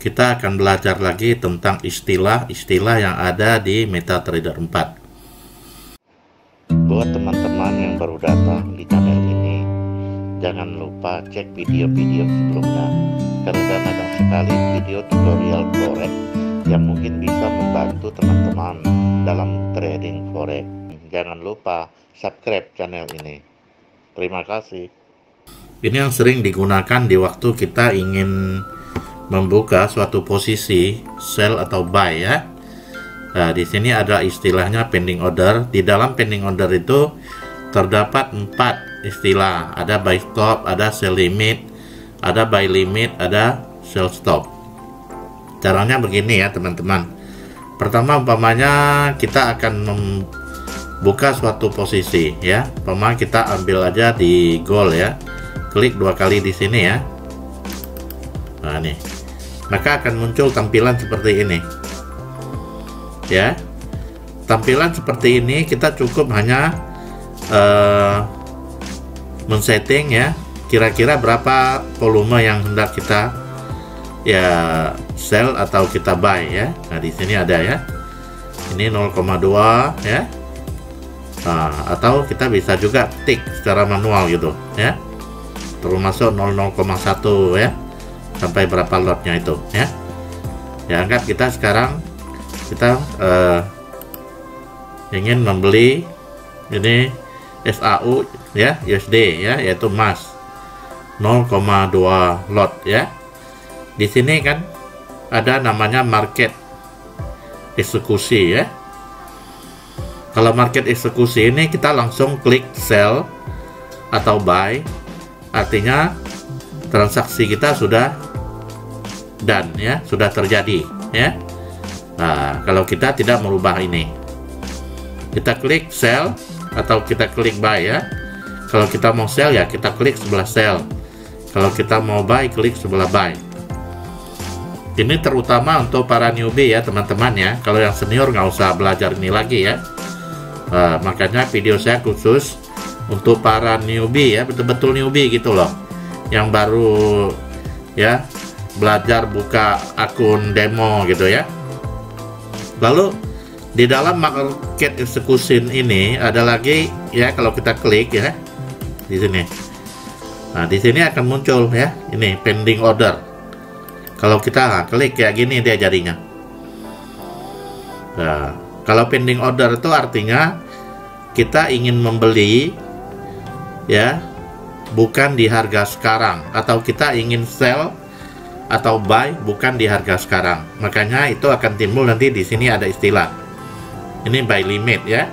kita akan belajar lagi tentang istilah-istilah yang ada di MetaTrader 4. Buat teman-teman yang baru datang di channel ini, jangan lupa cek video-video sebelumnya, karena banyak sekali video tutorial forex yang mungkin bisa membantu teman-teman dalam trading forex. Jangan lupa subscribe channel ini. Terima kasih. Ini yang sering digunakan di waktu kita ingin membuka suatu posisi sell atau buy, ya. Nah, di sini ada istilahnya pending order. Di dalam pending order itu terdapat 4 istilah. Ada buy stop, ada sell limit, ada buy limit, ada sell stop. Caranya begini ya teman-teman. Pertama, umpamanya kita akan membuka suatu posisi, ya. Umpama kita ambil aja di goal, ya. Klik 2 kali di sini, ya. Nah, nih. Maka akan muncul tampilan seperti ini. Ya. Tampilan seperti ini kita cukup hanya men-setting, ya, kira-kira berapa volume yang hendak kita, ya, sell atau kita buy, ya. Nah, di sini ada, ya. Ini 0,2, ya. Nah, atau kita bisa juga tik secara manual gitu, ya. Termasuk 0,1, ya, sampai berapa lotnya itu, ya. Ya, anggap kita sekarang kita ingin membeli ini SAU, ya, USD, ya, yaitu emas 0,2 lot, ya. Di sini kan ada namanya market eksekusi, ya. Kalau market eksekusi ini kita langsung klik sell atau buy, artinya transaksi kita sudah done, ya, sudah terjadi, ya. Nah, kalau kita tidak merubah ini, kita klik sell atau kita klik buy, ya. Kalau kita mau sell, ya, kita klik sebelah sell. Kalau kita mau buy, klik sebelah buy. Ini terutama untuk para newbie, ya teman-teman, ya. Kalau yang senior nggak usah belajar ini lagi, ya. Nah, makanya video saya khusus untuk para newbie, ya, betul-betul newbie gitu loh, yang baru, ya, belajar buka akun demo gitu, ya. Lalu di dalam market execution ini ada lagi, ya. Kalau kita klik, ya, di sini, nah, di sini akan muncul, ya, ini pending order. Kalau kita klik kayak gini dia jadinya. Nah, kalau pending order itu artinya kita ingin membeli, ya, bukan di harga sekarang, atau kita ingin sell atau buy bukan di harga sekarang. Makanya itu akan timbul nanti di sini ada istilah ini buy limit, ya.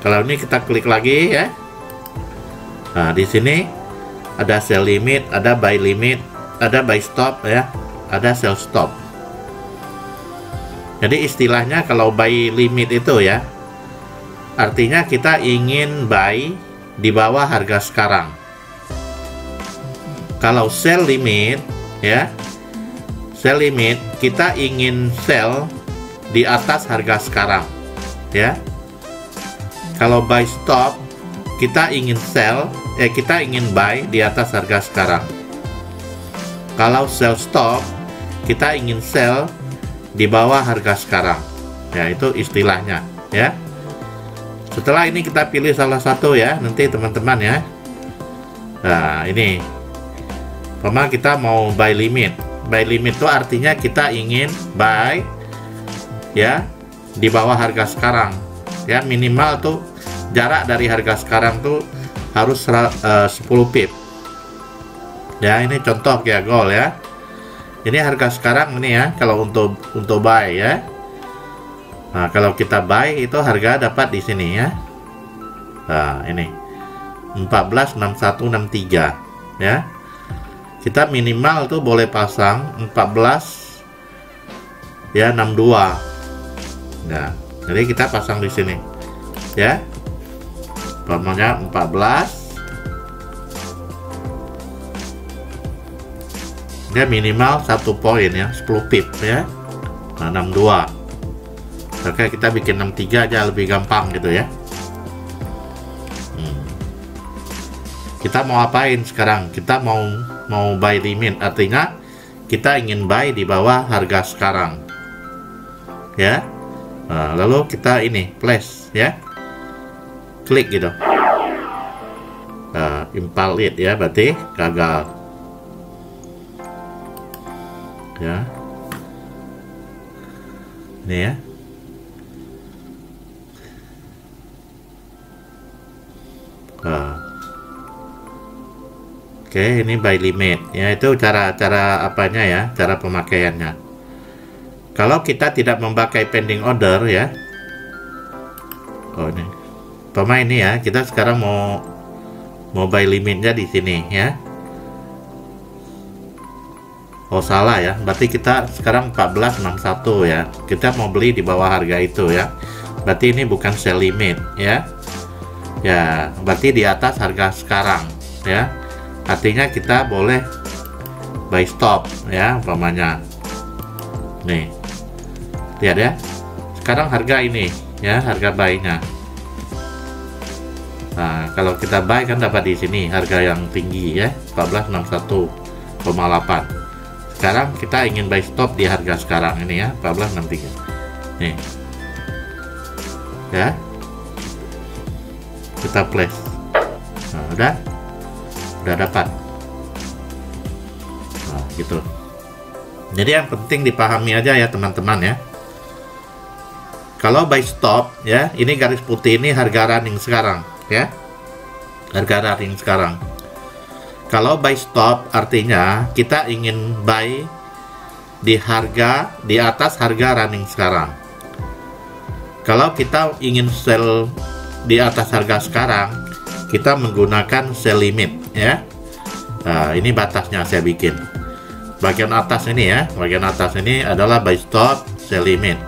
Kalau ini kita klik lagi, ya. Nah, di sini ada sell limit, ada buy limit, ada buy stop, ya, ada sell stop. Jadi istilahnya kalau buy limit itu, ya, artinya kita ingin buy di bawah harga sekarang. Kalau sell limit, ya, sell limit kita ingin sell di atas harga sekarang, ya. Kalau buy stop kita ingin sell, kita ingin buy di atas harga sekarang. Kalau sell stop kita ingin sell di bawah harga sekarang, ya, itu istilahnya, ya. Setelah ini kita pilih salah satu, ya, nanti teman-teman, ya. Nah, ini memang kita mau buy limit. Buy limit itu artinya kita ingin buy, ya, di bawah harga sekarang, ya, minimal tuh jarak dari harga sekarang tuh harus 10 pip, ya. Ini contoh ya, goal, ya. Ini harga sekarang ini, ya, kalau untuk buy, ya. Nah, kalau kita buy itu harga dapat di sini, ya. Nah, ini 146163, ya. Kita minimal tuh boleh pasang 14, ya, 62. Nah, jadi kita pasang di sini, ya. Namanya 14. Dia minimal 1 poin, ya, 10 pip, ya. Nah, 62. Oke, kita bikin 63 aja lebih gampang gitu, ya. Kita mau apain sekarang? Kita mau buy limit, artinya kita ingin buy di bawah harga sekarang, ya. Nah, lalu kita ini flash, ya, klik gitu. Invalid ya, berarti gagal, ya. Ini ya. Oke, ini buy limit ya, itu cara apanya ya, cara pemakaiannya. Kalau kita tidak memakai pending order ya, oh ini pemain ini ya, kita sekarang mau buy limitnya di sini ya. Oh salah ya, berarti kita sekarang 14.61 ya, kita mau beli di bawah harga itu ya, berarti ini bukan sell limit ya, ya berarti di atas harga sekarang ya. Artinya kita boleh buy stop ya, umpamanya nih, lihat ya, sekarang harga ini ya, harga buy-nya. Nah kalau kita buy kan dapat di sini harga yang tinggi ya, 1461,8. sekarang kita ingin buy stop di harga sekarang ini ya, 1463 nih ya, kita place. Nah, udah dapat. Nah, gitu. Jadi yang penting dipahami aja ya teman-teman ya. Kalau buy stop ya, ini garis putih ini harga running sekarang ya. Harga running sekarang. Kalau buy stop artinya kita ingin buy di harga di atas harga running sekarang. Kalau kita ingin sell di atas harga sekarang, kita menggunakan sell limit ya. Nah, ini batasnya saya bikin bagian atas ini ya, bagian atas ini adalah buy stop sell limit.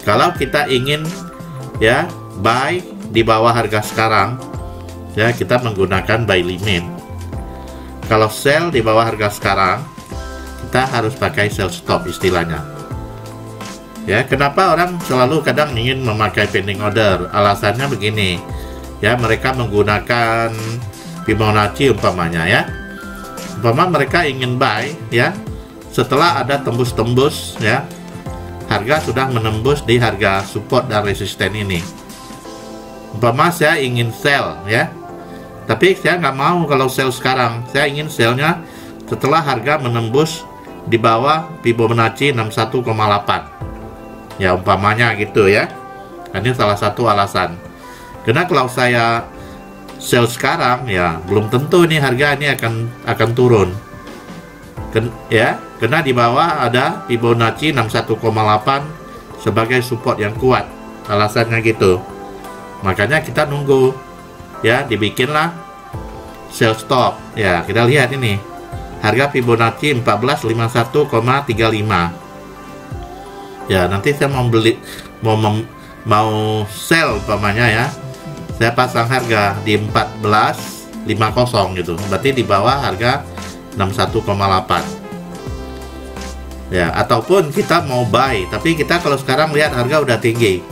Kalau kita ingin ya buy di bawah harga sekarang ya, kita menggunakan buy limit. Kalau sell di bawah harga sekarang, kita harus pakai sell stop istilahnya ya. Kenapa orang selalu kadang ingin memakai pending order? Alasannya begini ya, mereka menggunakan Fibonacci umpamanya ya, umpama mereka ingin buy ya setelah ada tembus-tembus ya, harga sudah menembus di harga support dan resisten ini. Umpama saya ingin sell ya, tapi saya nggak mau kalau sell sekarang, saya ingin sellnya setelah harga menembus di bawah Fibonacci 61,8 ya, umpamanya gitu ya. Ini salah satu alasan. Karena kalau saya sell sekarang ya, belum tentu ini harga ini akan turun. Ya, karena di bawah ada Fibonacci 61,8 sebagai support yang kuat. Alasannya gitu. Makanya kita nunggu ya, dibikinlah sell stop. Ya, kita lihat ini. Harga Fibonacci 1451,35. Ya, nanti saya mau sell umpamanya ya. Saya pasang harga di 14.50 gitu, berarti di bawah harga 61,8 ya. Ataupun kita mau buy, tapi kita kalau sekarang lihat harga udah tinggi,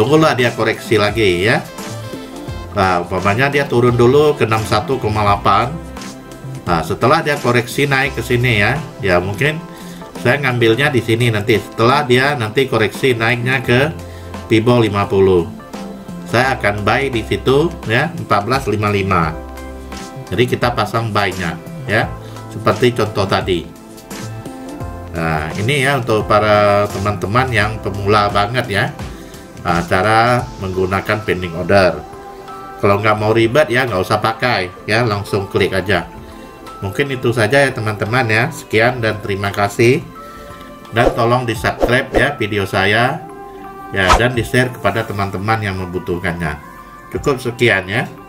tunggulah dia koreksi lagi ya. Nah, umpamanya dia turun dulu ke 61,8. Nah, setelah dia koreksi naik ke sini ya, ya mungkin saya ngambilnya di sini nanti, setelah dia nanti koreksi naiknya ke Fibo 50, saya akan buy di situ ya, 14.55. Jadi kita pasang buy-nya ya, seperti contoh tadi. Nah, ini ya untuk para teman-teman yang pemula banget ya. Nah, cara menggunakan pending order. Kalau nggak mau ribet ya, nggak usah pakai ya, langsung klik aja. Mungkin itu saja ya teman-teman ya. Sekian dan terima kasih. Dan tolong di-subscribe ya video saya. Ya, dan di-share kepada teman-teman yang membutuhkannya. Cukup sekian ya.